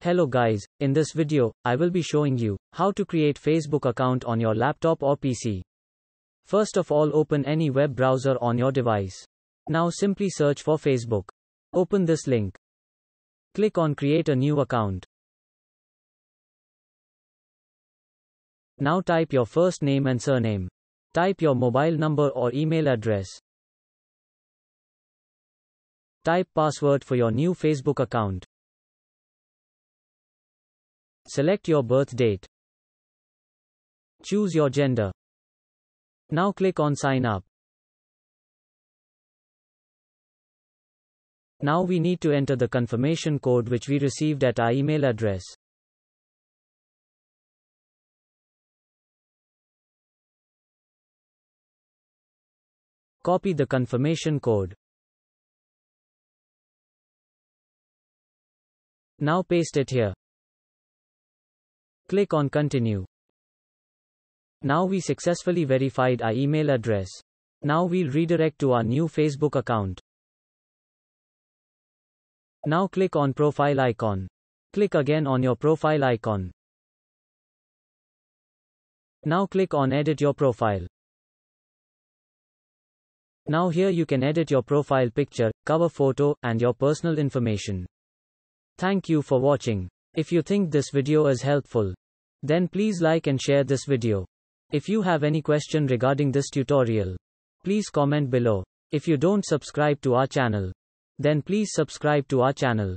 Hello guys, in this video, I will be showing you how to create Facebook account on your laptop or PC. First of all, open any web browser on your device. Now simply search for Facebook. Open this link. Click on create a new account. Now type your first name and surname. Type your mobile number or email address. Type password for your new Facebook account. Select your birth date. Choose your gender. Now click on sign up. Now we need to enter the confirmation code which we received at our email address. Copy the confirmation code. Now paste it here. Click on continue. Now we successfully verified our email address. Now we'll redirect to our new Facebook account. Now click on profile icon. Click again on your profile icon. Now click on edit your profile. Now here you can edit your profile picture, cover photo, and your personal information. Thank you for watching. If you think this video is helpful, then please like and share this video. If you have any question regarding this tutorial, please comment below. If you don't subscribe to our channel, then please subscribe to our channel.